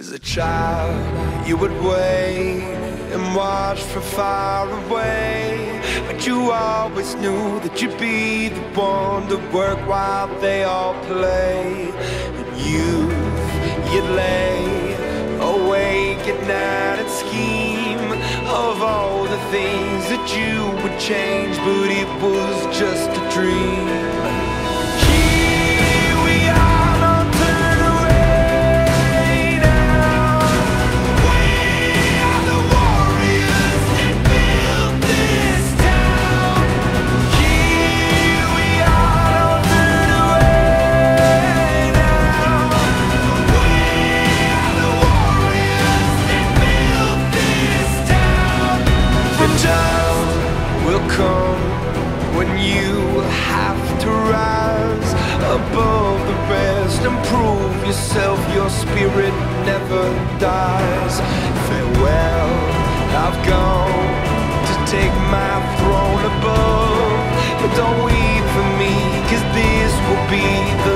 As a child, you would wait and watch from far away, but you always knew that you'd be the one to work while they all play. And you lay awake at night and scheme of all the things that you would change, but it was just a dream. When you have to rise above the rest and prove yourself, your spirit never dies. Farewell, I've gone to take my throne above, but don't weep for me, 'cause this will be the